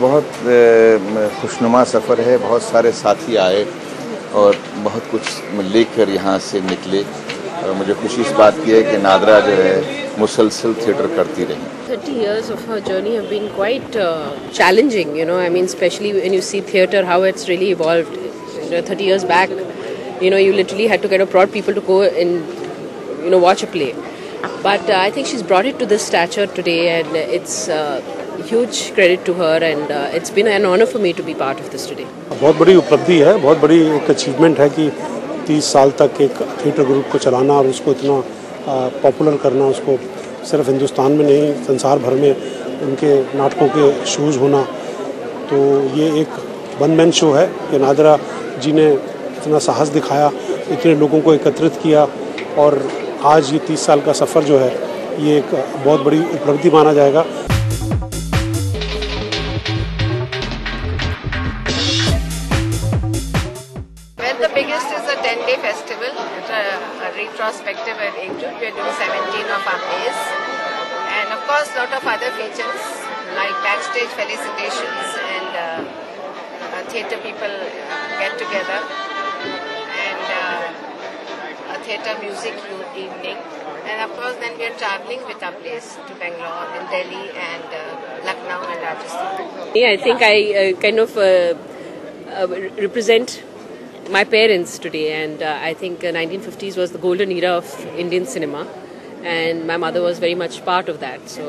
बहुत खुशनुमा सफ़र है। बहुत सारे साथी आए और बहुत कुछ लेकर यहाँ से निकले और मुझे खुशी इस बात की है कि नादरा जो है मुसलसल थिएटर करती रही। 30 years of her journey have been quite challenging, you know. I mean, especially when you see theatre, how it's really evolved. You know, 30 years back, you know, you literally had to kind of prod people to go and, you know, watch a play. But I think she's brought it to this stature today, and it's huge credit to her. And it's been an honor for me to be part of this today. बहुत बड़ी उपलब्धि है, बहुत बड़ी एक achievement है कि 30 साल तक एक theatre group को चलाना और उसको इतना पॉपुलर करना, उसको सिर्फ हिंदुस्तान में नहीं संसार भर में उनके नाटकों के शोज़ होना। तो ये एक वन मैन शो है कि नादरा जी ने इतना साहस दिखाया, इतने लोगों को एकत्रित किया और आज ये 30 साल का सफ़र जो है ये एक बहुत बड़ी उपलब्धि माना जाएगा। Retrospective at April, we are doing 17 of our plays, and of course lot of other features like backstage felicitations and theatre people get together and a theatre music evening, and of course then we are travelling with our plays to Bangalore and Delhi and Lucknow and Rajasthan. Yeah, I think I kind of represent my parents today, and I think 1950s was the golden era of Indian cinema, and my mother was very much part of that. So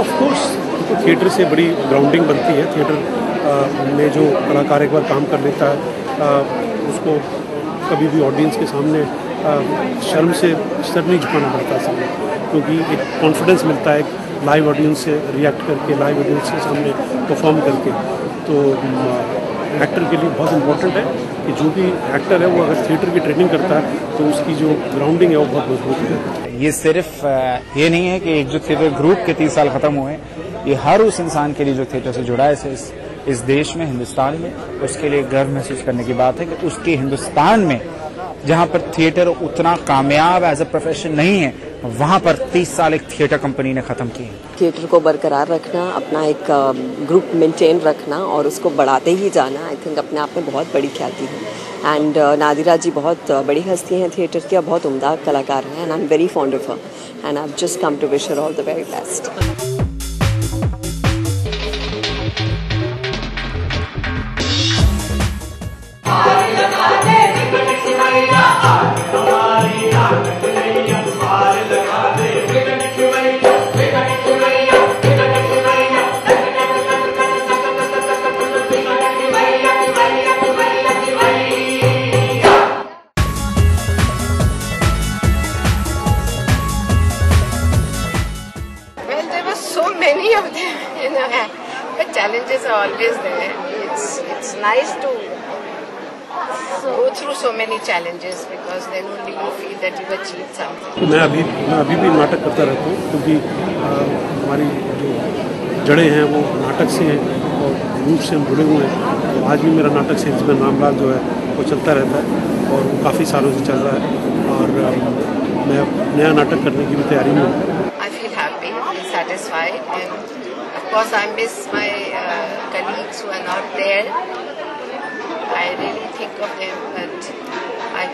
of course theatre se badi grounding banti hai, theatre mein jo kalakar ek baar kaam kar leta hai usko kabhi bhi audience ke samne शर्म नहीं झुकाना पड़ता है, क्योंकि एक confidence मिलता है live audience से react करके, लाइव ऑडियंस के सामने परफॉर्म करके। तो एक्टर के लिए बहुत इम्पोर्टेंट है कि जो भी एक्टर है वो अगर थिएटर की ट्रेनिंग करता है तो उसकी जो ग्राउंडिंग है वो बहुत मजबूत है। ये सिर्फ ये नहीं है कि एक जो थिएटर ग्रुप के 30 साल खत्म हुए, ये हर उस इंसान के लिए जो थिएटर से जुड़ा है इस देश में, हिंदुस्तान में, उसके लिए गर्व महसूस करने की बात है कि उसके हिंदुस्तान में जहां पर थिएटर उतना कामयाब एज ए प्रोफेशन नहीं है, वहां पर 30 साल एक थिएटर कंपनी ने खत्म किए हैं। थिएटर को बरकरार रखना, अपना एक ग्रुप मेंटेन रखना और उसको बढ़ाते ही जाना, आई थिंक अपने आप में बहुत बड़ी ख्याति है। एंड नादिरा जी बहुत बड़ी हस्ती हैं थिएटर की और बहुत उम्दा कलाकार हैं, and I am very fond of her and I have just come to wish her all the very best. Many of them, you know, but challenges are always there. It's nice to go through so many challenges because then only you feel that you achieved something. मैं अभी भी नाटक करता रहता हूँ, क्योंकि हमारी जो जड़ें हैं वो नाटक से हैं और रूप से हम जुड़े हुए हैं। तो आज भी मेरा नाटक से इसमें नामराज जो है वो चलता रहता है और काफ़ी सालों से चल रहा है और मैं नया नाटक करने की भी तैयारी में हूँ। Satisfied, and of course I miss my colleagues who are not there. I really think of them, but I